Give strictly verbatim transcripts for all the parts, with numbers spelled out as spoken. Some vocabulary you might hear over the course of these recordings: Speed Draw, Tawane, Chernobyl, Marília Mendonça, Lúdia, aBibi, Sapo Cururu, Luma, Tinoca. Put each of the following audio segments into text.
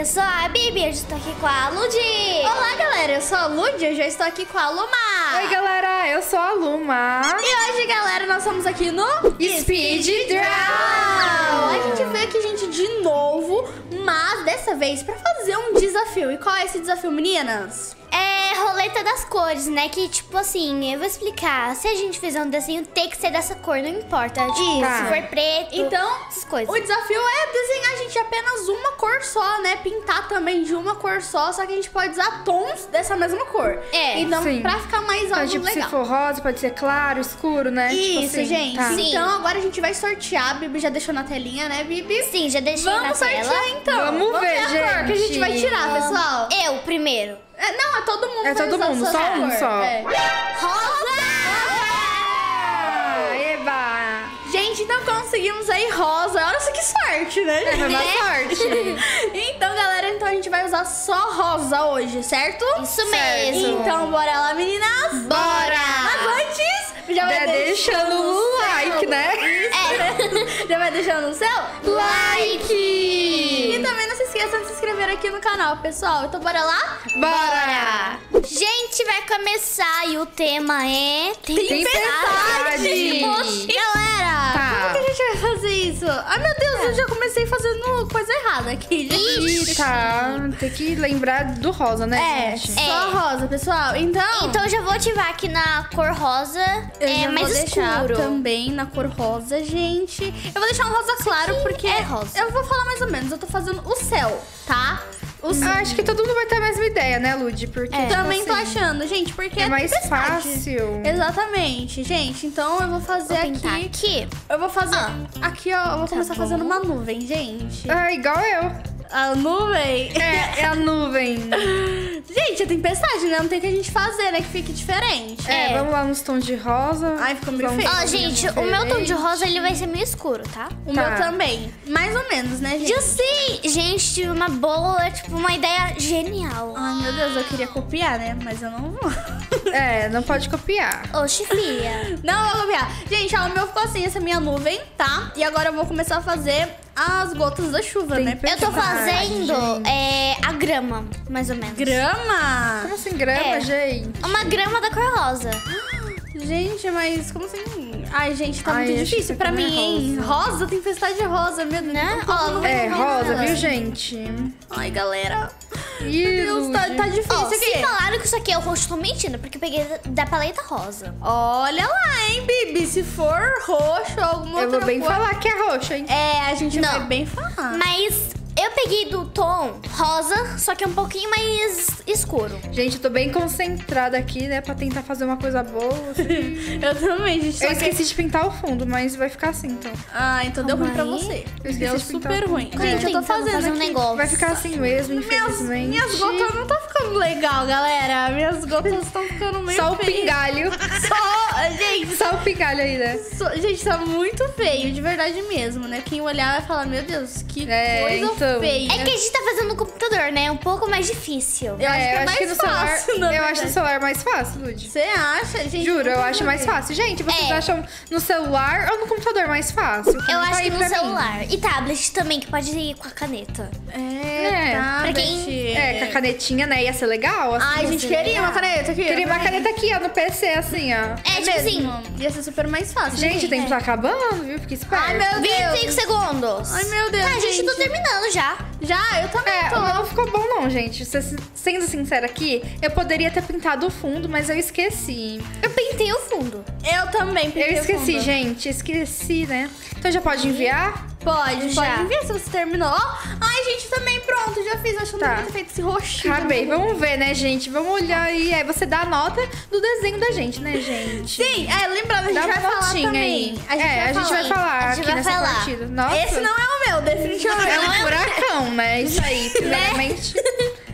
eu sou a aBibi, eu estou aqui com a Lúdia. Olá, galera, eu sou a Lúdia, eu já estou aqui com a Luma. Oi, galera, eu sou a Luma. E hoje, galera, nós estamos aqui no Speed Draw. A gente veio aqui, gente, de novo, mas dessa vez para fazer um desafio. E qual é esse desafio, meninas? É roleta das cores, né? Que, tipo assim, eu vou explicar. Se a gente fizer um desenho, tem que ser dessa cor, não importa. Tipo, tá. Se for preto, então, essas coisas. O desafio é desenhar, gente, apenas uma cor só, né? Pintar também de uma cor só, só que a gente pode usar tons dessa mesma cor. É, então, sim. Pra ficar mais algo tipo, legal. Se for rosa, pode ser claro, escuro, né? Isso, tipo assim, gente. Tá. Então, agora a gente vai sortear. A Bibi já deixou na telinha, né, Bibi? Sim, já deixei Vamos na sortear, tela. Então. Vamos, Vamos ver, gente. Vamos ver a cor que a gente vai tirar, Vamos. pessoal. Eu, primeiro. É, não, é todo mundo. É todo mundo, só cor. um só. É. Rosa! Eba! Gente, então conseguimos aí rosa. Olha só que sorte, né? É, uma sorte. Então, galera, então a gente vai usar só rosa hoje, certo? Isso mesmo. Então, bora lá, meninas? Bora! Mas antes, já vai deixando o like, né? Isso. É. Já vai deixando o seu like! E também não se esqueçam de se inscrever aqui no canal, pessoal. Então, bora lá? Bora! Bora. Gente, vai começar e o tema é... Tempestade! Galera, tá. Como que a gente vai fazer isso? Ai, meu Deus, é. eu já comecei fazendo coisa errada aqui. Ixi. Tá, tem que lembrar do rosa, né, é, gente? É, só rosa, pessoal. Então... Então, eu já vou ativar aqui na cor rosa. Eu é, já mais vou deixar escuro. também na cor rosa, gente. Eu vou deixar um rosa claro, Sim, porque... é rosa. Eu vou falar mais ou menos. Eu tô fazendo o céu, tá? Eu acho que todo mundo vai ter a mesma ideia, né, Lud? Porque é, também assim, tô achando, gente, porque é mais tempestade. fácil. Exatamente, gente. Então eu vou fazer vou aqui. aqui. Eu vou fazer. Ah, aqui, ó. Eu vou tá começar bom. fazendo uma nuvem, gente. Ah, igual eu. A nuvem? É, é a nuvem. Gente, é tempestade, né? Não tem o que a gente fazer, né? Que fique diferente. É, é. vamos lá nos tons de rosa. Ai, ficou meio feio. Ó, gente, o meu tom de rosa, ele vai ser meio escuro, tá? O tá. meu também. Mais ou menos, né, gente? Eu sei! Gente, tive uma boa, tipo, uma ideia genial. Ai, meu Deus, eu queria copiar, né? Mas eu não vou. É, não pode copiar. Oxi, fia. Não vou copiar. Gente, ó, o meu ficou assim, essa minha nuvem, tá? E agora eu vou começar a fazer... as gotas da chuva, tem né? Eu tô fazendo é, a grama, mais ou menos. Grama? Como assim grama, é. gente? Uma grama da cor rosa. Gente, mas como assim? Ai, gente, tá Ai, muito difícil pra mim, hein? É rosa. rosa, tempestade rosa, meu Deus. Né? Oh, é, rosa, viu, gente? Ai, galera. Meu Deus, tá, tá difícil oh, aqui. Sim, falaram que isso aqui é o roxo, tô mentindo, porque eu peguei da paleta rosa. Olha lá, hein, Bibi, se for roxo alguma eu outra coisa. Eu vou bem cor... falar que é roxo, hein? É, a gente Não. vai bem falar. Mas eu peguei do tom rosa, só que é um pouquinho mais escuro. Gente, eu tô bem concentrada aqui, né, pra tentar fazer uma coisa boa. Assim. Eu também, gente. Eu esqueci que... de pintar o fundo, mas vai ficar assim, então. Ah, então Calma deu ruim pra você. Eu deu de super ruim. Gente, é. eu tô fazendo fazer um negócio. Vai ficar assim mesmo, infelizmente. Minhas, minhas gotas não tá ficando legal, galera. Minhas gotas estão ficando meio Só o pingalho. Só, gente. Só o pingalho aí, né? Só... Gente, tá muito feio, de verdade mesmo, né? Quem olhar vai falar, meu Deus, que é, coisa então... Feia. É que a gente tá fazendo no computador, né? É um pouco mais difícil. Eu acho é, que é mais que no fácil. Celular, eu acho o celular mais fácil, Lud. Você acha, gente? Juro, eu acho mais fácil. Gente, vocês é. acham no celular ou no computador mais fácil? Eu acho tá que no celular. Mim. E tablet também, que pode ir com a caneta. É, é tablet. Pra quem... É, com a canetinha, né? Ia ser legal. Assim, Ai, a gente queria legal. uma caneta aqui. Queria uma caneta aqui, ó, no P C, assim, ó. É, é tipo mesmo. assim. Ia ser super mais fácil. Gente, o tempo tá acabando, viu? Fica esperto. Ai, meu Deus. vinte e cinco segundos. Ai, meu Deus, Ai, gente, gente, tô terminando já. Já? Já, eu também é, tô. Não ficou bom não, gente. Sendo sincera aqui, eu poderia ter pintado o fundo, mas eu esqueci. Eu pintei o fundo. Eu também pintei o fundo. Eu esqueci, gente. Esqueci, né? Então já pode enviar? Pode, já. Pode enviar se você terminou. Ai, gente, também pronto. Já fiz, achando tá. muito feito esse roxinho. Acabei. Vamos ver, né, gente? Vamos olhar aí. Aí você dá a nota do desenho da gente, né, gente? Sim, é, lembrando, a gente dá vai falar também. A gente é, vai a gente vai falar a gente aqui vai nessa falar. partida. Nossa. Esse não é o meu, definitivamente. É um furacão, né? Isso aí, primeiramente.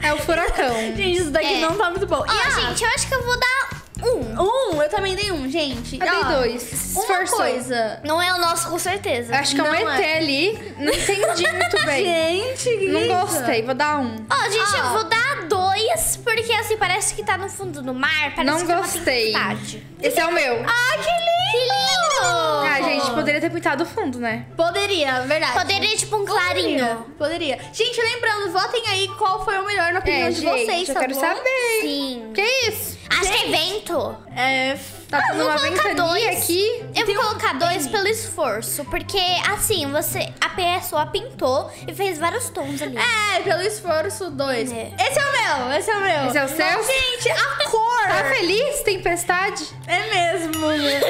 É o furacão. Gente, isso daqui é. não tá muito bom. E, ah, gente, eu acho que eu vou dar... Um. Um, eu também dei um, gente. Eu ó, dei dois. Se esforçou. Uma coisa. Não é o nosso, com certeza. Acho que é um E T é. ali. Não entendi muito bem. Gente, que Não isso? gostei, vou dar um. Ó, oh, gente, oh. eu vou dar dois, porque assim, parece que tá no fundo do mar. Parece Não que gostei. Tá uma tempestade. Esse é o meu. Ah, que lindo! Que lindo! Ah, gente, poderia ter pintado o fundo, né? Poderia, verdade. Poderia, tipo, um clarinho. Poderia. Gente, lembrando, votem aí qual foi o melhor na opinião é, de gente, vocês, tá bom? Eu quero saber. Sim. Que isso? Acho que é vento. É... Tá ah, eu vou colocar dois aqui. Eu vou colocar um... dois pelo esforço. Porque, assim, você a pessoa pintou e fez vários tons ali. É, pelo esforço, dois. É. Esse é o meu, esse é o meu. Esse é o seu? Não, gente, a cor. Tá feliz? Tempestade? É mesmo, né?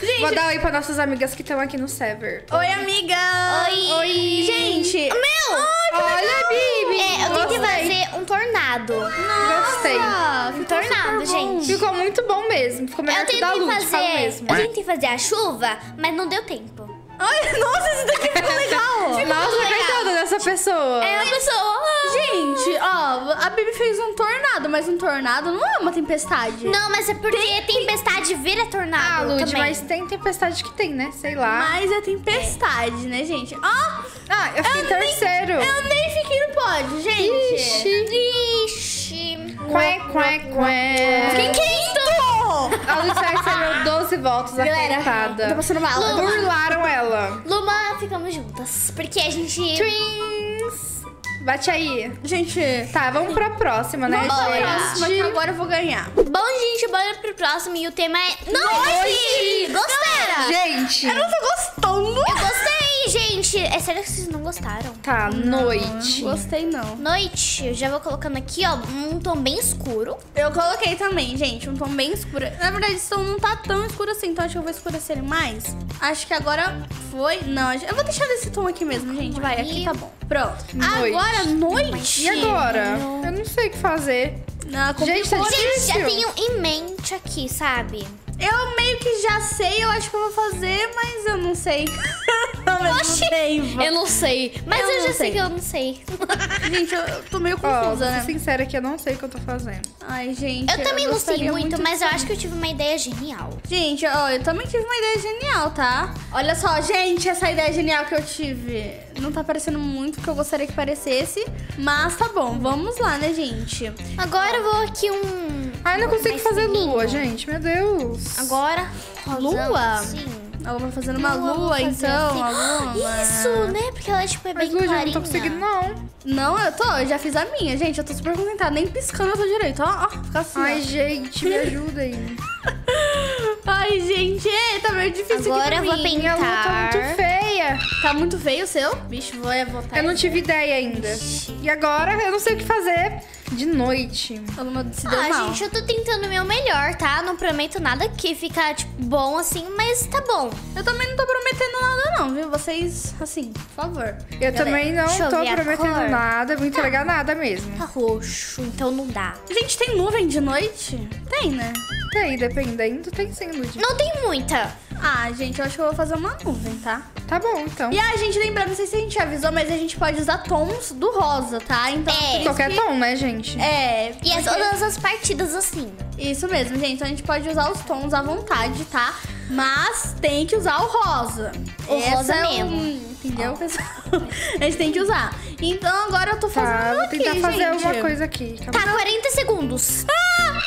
Gente, vou dar oi pra nossas amigas que estão aqui no server. Oi, amiga. Oi. Oi. Gente. O meu. Ai, olha, Bibi. É, eu tentei fazer um tornado. Nossa. Gostei. Um tornado, gente. Ficou muito bom mesmo. Ficou melhor eu que da Lúdia, falo mesmo. Eu tentei fazer a chuva, mas não deu tempo. Ai, nossa, isso daqui ficou legal. Ficou nossa, coitada dessa pessoa. É uma pessoa. Gente, ó, a Bibi fez um tornado, mas um tornado não é uma tempestade. Não, mas é porque tem... tempestade vira tornado. Ah, Lúdia, também. Mas tem tempestade que tem, né? Sei lá. Mas é tempestade, é. Né, gente? Ó, ah, eu fiquei eu terceiro. Nem, eu nem fiquei no pódio, gente. Ixi. Ixi. Quê, quê, quê. Fiquei quinto. A Lúdia recebeu doze votos, apertada. Tá passando mal. Luma. Burlaram ela. Luma, ficamos juntas. Porque a gente... Twins! Bate aí. Gente... Tá, vamos pra próxima, né? Vamos pra próxima, que agora eu vou ganhar. Bom, gente, bora pro próximo. E o tema é... Noite! Gostaram? Gente... Eu não tô gostando. Eu gostei, gente. É sério que vocês não gostaram? Tá, não, noite. Não gostei, não. Noite. Eu já vou colocando aqui, ó, um tom bem escuro. Eu coloquei também, gente, um tom bem escuro. Na verdade, esse tom não tá tão escuro assim, então acho que eu vou escurecer ele mais. Acho que agora foi... Não, eu vou deixar desse tom aqui mesmo, gente. Vai, aqui tá bom. Pronto. Noite. Agora... Noite. E agora? Eu não sei o que fazer. Não, gente, tá difícil. Já tenho em mente aqui, sabe? Eu meio que já sei, eu acho que eu vou fazer, mas eu não sei. Oxi! Eu não sei. Mas eu, eu já sei. sei que eu não sei. Gente, eu, eu tô meio confusa, oh, né? Tô sincera que eu não sei o que eu tô fazendo. Ai, gente. Eu, eu também não sei muito, muito mas eu acho que eu tive uma ideia genial. Gente, ó, eu também tive uma ideia genial, tá? Olha só, gente, essa ideia genial que eu tive. Não tá parecendo muito o que eu gostaria que parecesse, mas tá bom, vamos lá, né, gente? Agora eu vou aqui um... Ai, não consigo fazer lua, gente, meu Deus. Agora, rosão, lua? Sim. Ela vai fazendo uma lua, lua fazer então. Assim. Alguma... Isso, né? Porque ela tipo, é bem clarinha. Mas, Lúdia, eu não tô conseguindo, não. Não, eu tô. Eu já fiz a minha, gente. Eu tô super contentada. Nem piscando eu tô direito. Ó, ó. Fica assim, ai, ó. Gente, me ajudem. Ai, gente. É, tá meio difícil agora aqui pra eu mim. Vou pintar. Minha lua tá muito feia. Tá muito feio o seu? Bicho, vou voltar. Eu não tive ideia ainda. Ixi. E agora eu não sei o que fazer. De noite. A Luma se deu ah, mal. Gente, eu tô tentando o meu melhor, tá? Não prometo nada que fica, tipo, bom assim, mas tá bom. Eu também não tô prometendo nada, não, viu? Vocês, assim, por favor. Eu galera, também não tô prometendo nada, muito tá. legal nada mesmo. Tá roxo, então não dá. Gente, tem nuvem de noite? Tem, né? Tem, dependendo, tem sim, Lúdia. Não tem muita. Ah, gente, eu acho que eu vou fazer uma nuvem, tá? Tá bom, então. E a gente, lembrando, não sei se a gente avisou, mas a gente pode usar tons do rosa, tá? Então, é. Qualquer que... tom, né, gente? É. E porque... todas as partidas assim. Isso mesmo, gente. Então a gente pode usar os tons à vontade, tá? Mas tem que usar o rosa. O Essa rosa é mesmo. Um... Entendeu, oh. pessoal? A gente tem que usar. Então agora eu tô fazendo tá, vou aqui, tentar gente. fazer alguma coisa aqui. Acabou. Tá, quarenta segundos. Ah!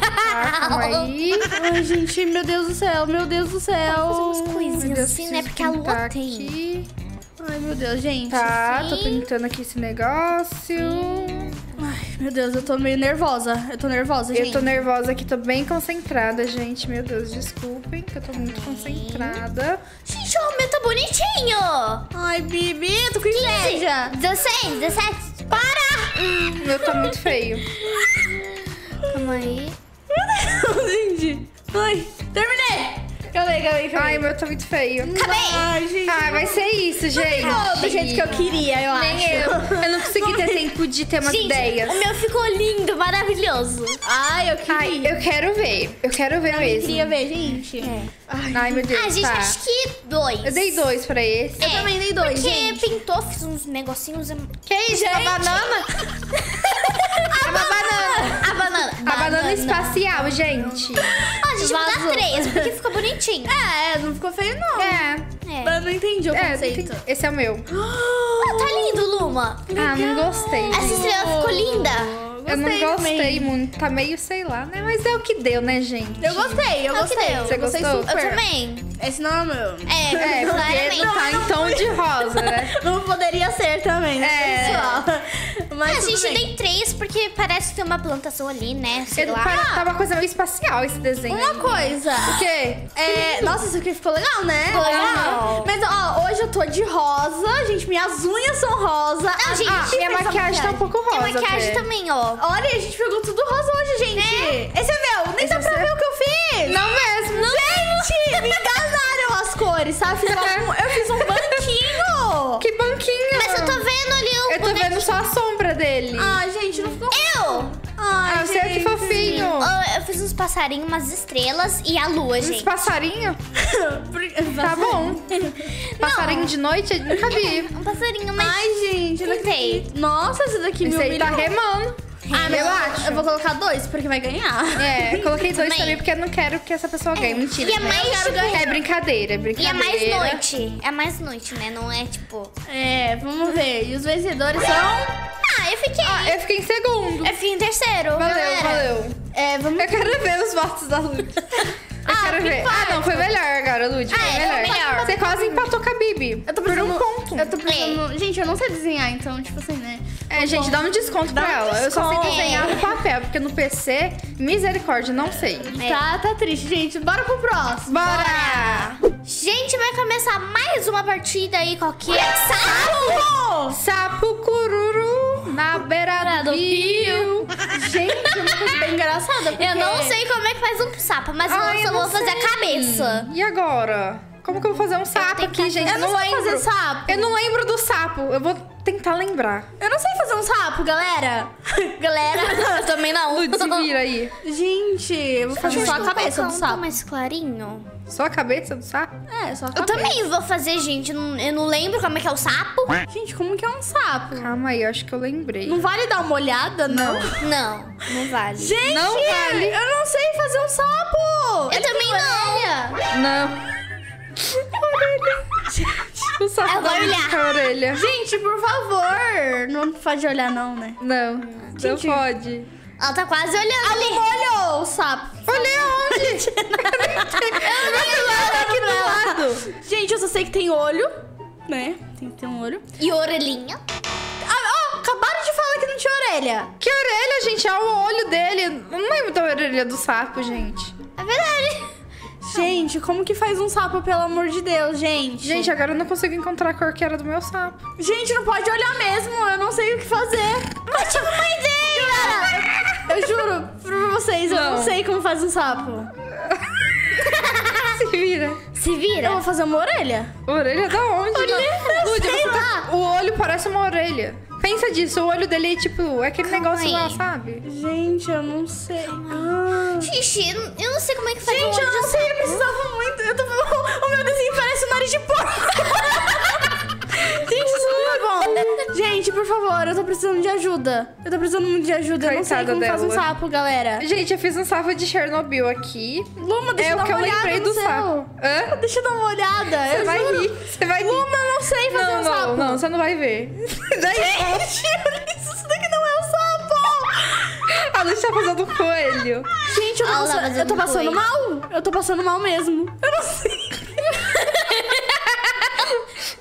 Tá, calma aí. Ai, gente, meu Deus do céu, meu Deus do céu. Vamos fazer umas coisinhas Deus, assim, né? Porque a lua tem. Aqui. Ai, meu Deus, gente. Tá, assim. Tô pintando aqui esse negócio. Sim. Ai, meu Deus, eu tô meio nervosa. Eu tô nervosa, gente. Eu tô nervosa aqui, tô bem concentrada, gente. Meu Deus, desculpem que eu tô muito concentrada. Gente, o meu tá bonitinho. Ai, Bibi, eu tô com inveja. dezesseis, dezessete. Para! Hum, meu tá muito feio. Calma aí. Meu Deus, gente. Ai, terminei. Calma aí, calma aí, calma aí. Ai, meu tá muito feio. Acabei. Ai, gente. Ai, vai ser isso, gente. Não ficou do jeito que eu queria, eu Nem acho. Eu. Eu não consegui ter tempo de ter umas gente, ideias. O meu ficou lindo, maravilhoso. Ai, eu queria. Ai, eu quero ver. Eu quero ver eu mesmo. Eu queria ver, gente. É. Ai, Ai, meu Deus, ah, gente, tá. acho que dois. Eu dei dois pra esse. É, eu também dei dois, porque gente. Porque pintou, fiz uns negocinhos... Que isso, a banana? A, a banana. banana. A banana. A banana, banana espacial, gente. Ó, a gente vai dar três, porque ficou bonitinho. É, não ficou feio, não. É. é. Eu não entendi o é, conceito. Esse é o meu. Ah, tá lindo, Luma. Legal. Ah, não gostei. Essa estrela ficou linda. Eu Eu não gostei muito. Tá meio, sei lá, né? Mas é o que deu, né, gente? Eu gostei, eu gostei. Você gostou? Eu também. Esse não é o meu. É, porque não tá em tom de rosa, né? Não poderia ser também, né, pessoal? Mas a gente tem três porque parece que tem uma plantação ali, né? Sei lá. Tá uma coisa meio espacial esse desenho. Uma coisa. O quê? Nossa, isso aqui ficou legal, né? Ficou legal. Mas, ó, hoje eu tô de rosa. Gente, minhas unhas são rosa. Não, gente, minha maquiagem tá um pouco rosa. Minha maquiagem também, ó. Olha, a gente pegou tudo rosa hoje, gente. Esse é meu. Nem dá pra ver o que eu fiz. Não mesmo. Gente, me enganaram as cores, sabe? Eu fiz um banquinho. Que banquinho? Mas eu tô vendo ali o... Eu tô vendo só a sombra dele. Ah, gente, não ficou... Eu... Ai, ah, você é que fofinho. Eu, eu fiz uns passarinhos, umas estrelas e a lua, uns gente. Uns passarinhos? Tá bom. Passarinho não. De noite? Eu nunca vi. Um passarinho, mas... Ai, gente, eu não sei. Nossa, esse daqui me humilhou. Tá remando. Ah, mas eu, eu acho. Eu vou colocar dois, porque vai ganhar. É, eu coloquei dois também, também porque eu não quero que essa pessoa ganhe. É. Mentira. E é, mais, tipo... é brincadeira, é brincadeira. E é mais noite. É mais noite, né? Não é, tipo... É, vamos ver. E os vencedores são... Ah, eu fiquei. Ah, eu fiquei em segundo. Eu fiquei em terceiro. Valeu, valeu. É, vamos... Eu quero ver os votos da Lúdia. Eu ah, quero ver. Parte. Ah, não, foi melhor agora, Lúdia. Foi ah, melhor. É, melhor. Você quase empatou com a Bibi. Eu tô pensando... Por um ponto. Eu tô pensando... Gente, eu não sei desenhar, então, tipo assim, né? É, um gente, ponto. Dá um desconto dá pra um ela. Desconto. Eu só sei desenhar no papel, porque no P C, misericórdia, não sei. É. Tá, tá triste, gente. Bora pro próximo. Bora! Bora. Gente, vai começar mais uma partida aí, qual que é? Sapo! Sapo Cururu na beira do rio. Gente, uma coisa bem engraçada. Porque... Eu não sei como é que faz um sapo, mas Ai, eu, eu vou sei. fazer a cabeça. E agora? Como que eu vou fazer um sapo aqui, gente? Eu não, não sei lembro. fazer sapo. Eu não lembro do sapo. Eu vou tentar lembrar. Eu não sei fazer um sapo, galera. Galera, eu também não. Lud, vira aí. Gente, eu vou fazer só a cabeça do sapo. Mais clarinho. Só a cabeça do sapo? É, só a cabeça. Eu também vou fazer, gente. Eu não, eu não lembro como é que é o sapo. Gente, como que é um sapo? Calma aí, eu acho que eu lembrei. Não vale dar uma olhada, não? Não, não vale. Gente, não vale. Eu não sei fazer um sapo. Eu Ele também não. Não. O sapo vai olhar com a orelha. Gente, por favor. Não pode olhar não, né? Não, gente, não pode. Ela tá quase olhando ali. Ela olhou o sapo. Olhei aonde? Ela tá aqui do lado. Gente, eu só sei que tem olho, né? Tem que ter um olho. E orelhinha. Ah, oh, acabaram de falar que não tinha orelha. Que orelha, gente? É o olho dele. Não lembro da orelha do sapo, gente. É verdade. Gente, como que faz um sapo, pelo amor de Deus, gente? Gente, agora eu não consigo encontrar a cor que era do meu sapo. Gente, não pode olhar mesmo, eu não sei o que fazer. Mas tive uma ideia! Eu juro pra vocês, não. eu não sei como faz um sapo. Se vira. Se vira? Eu vou fazer uma orelha. Orelha da onde? Orelha, Lúdia, sei lá. Tá... O olho parece uma orelha. Pensa disso, o olho dele é tipo, é aquele Calma negócio aí. lá, sabe? Gente, eu não sei. Ah. Gente, eu não sei como é que faz Gente, um olho eu não sei, sapo. eu precisava muito. Eu tô... O meu desenho parece um nariz de porco. Gente, isso não é bom. Gente, por favor, eu tô precisando de ajuda. Eu tô precisando muito de ajuda. Coitada eu não sei como dela. faz um sapo, galera. Gente, eu fiz um sapo de Chernobyl aqui. Luma, deixa é eu dar uma olhada. É o que eu lembrei do céu. sapo. Hã? Deixa eu dar uma olhada. Você vai juro. rir. Você vai rir. Luma, eu não sei fazer não, um não, sapo. Não, não, você não vai ver. Daí... Isso daqui não é um sapo. A Lúcia tá fazendo coelho. Gente, eu tô, Olá, passando, eu tô passando coelho. mal. Eu tô passando mal mesmo. Eu não sei.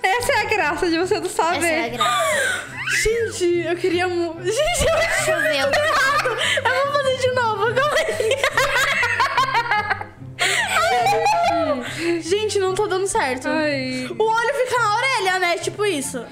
Essa é a graça de você não saber. Essa é a graça. Gente, eu queria muito. Gente, eu... Deixa eu ver. Eu vou fazer de novo. Ai, gente, não tá dando certo. Ai. O olho fica na orelha, né? Tipo isso.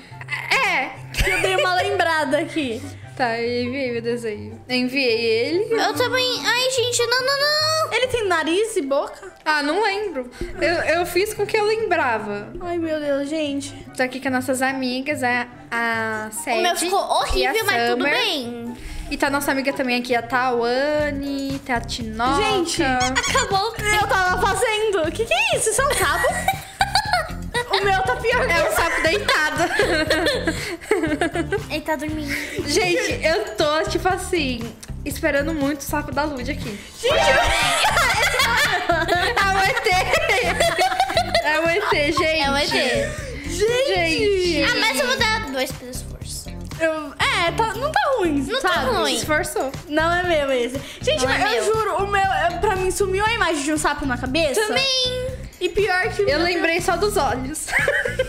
É, eu dei uma lembrada aqui. Tá, eu enviei meu desenho. Eu enviei ele. Eu também... Ai, gente, não, não, não. Ele tem nariz e boca? Ah, não lembro. Eu, eu fiz com o que eu lembrava. Ai, meu Deus, gente. Tô aqui com as nossas amigas, a, a Sede. O meu ficou horrível, mas tudo bem. E tá a nossa amiga também aqui, a Tawane, tá a Tinoca. Gente, acabou o que eu tava fazendo. O que que é isso? Isso é um sapo? O meu tá pior. É um sapo deitado. Ele tá dormindo. Gente, eu tô, tipo assim, esperando muito o sapo da Lúdia aqui. Gente, eu... É um E T. É um E T, gente. É um E T. Gente. gente. Ah, mas eu vou dar dois pelos força. esforço. Eu, é, tá, não tá ruim, não sabe? Tá ruim. Esforçou. Não é meu esse. Gente, não mas é eu meu. Juro, o meu, pra mim, sumiu a imagem de um sapo na cabeça. Também. E pior que... Eu lembrei só dos olhos.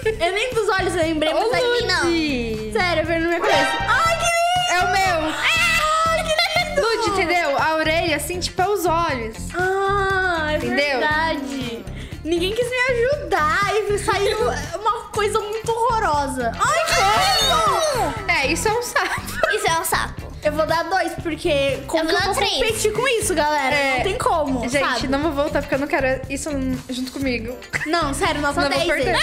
Eu nem dos olhos eu lembrei, mas aí não. Sério, eu vejo na minha cabeça. Ai, que lindo! É o meu. Ai, que lindo! Lúdia, entendeu? A orelha, assim, tipo, é os olhos. Ah, é entendeu? Verdade. Ninguém quis me ajudar e saiu uma coisa muito horrorosa. Ai, que lindo! É, isso é um sapo. Isso é um sapo. Eu vou dar dois, porque como eu, eu vou três. competir com isso, galera? É... Não tem como, gente, sabe? Não vou voltar, porque eu não quero isso junto comigo. Não, sério, nós não vou perder.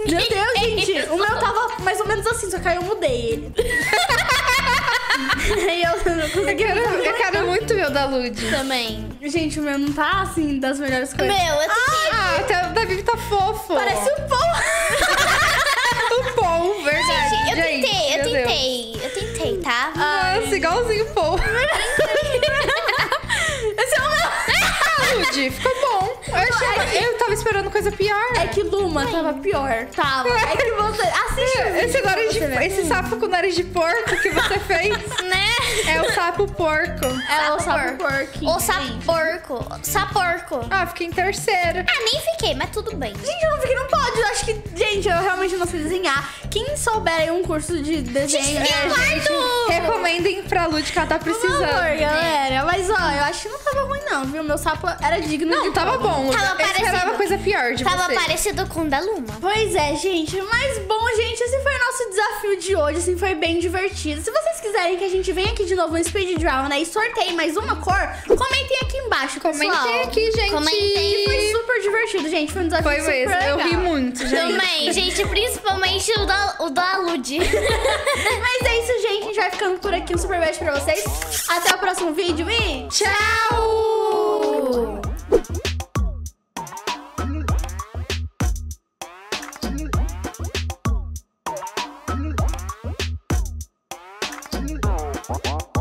Meu Deus, gente, o meu tava mais ou menos assim, só que aí eu mudei ele. E eu, não consegui eu, quero, eu quero muito o meu da Lud. Também. Gente, o meu não tá, assim, das melhores coisas. Meu, eu ah, que... ah, o da Bibi tá fofo. Parece um pão. Um pão, verdade. Gente, eu gente, tentei, eu tentei. Deus. Eu tentei, tá? Ai. Nossa, igualzinho o pão. Esse é o meu. Ah, Lud, ficou bom. Eu, achei, é eu tava esperando coisa pior. É que Luma Ai. tava pior. Tava. É que você... Assiste é, esse, nariz de, você esse sapo com nariz de porco que você fez. Né? É o sapo porco. É sapo o sapo porco. O sapo porco. Saporco. Ah, fiquei em terceiro. Ah, nem fiquei, mas tudo bem. Gente, eu não fiquei, não pode. Eu acho que... Gente, eu realmente não sei desenhar. Quem souber aí um curso de desenho... É, gente, recomendem pra Lud que ela tá precisando. Por favor, galera. Mas, ó, eu acho que não tava ruim, não, viu? Meu sapo era digno não, de Não, tava bom. Tava eu esperava coisa pior de Tava você. parecido com o da Luma. Pois é, gente. Mas bom, gente, esse foi o nosso desafio de hoje. Assim, foi bem divertido. Se vocês quiserem que a gente venha aqui de novo no Speed Draw, né, e sorteie mais uma cor, comentem aqui embaixo, comentem pessoal. aqui, gente. Comentem. Foi super divertido, gente. Foi um desafio foi super mesmo. legal. Eu ri muito, gente. Também, gente. Principalmente o da, o da Lud. Mas é isso, gente. A gente vai ficando por aqui. Um super beijo pra vocês. Até o próximo vídeo e... Tchau! What?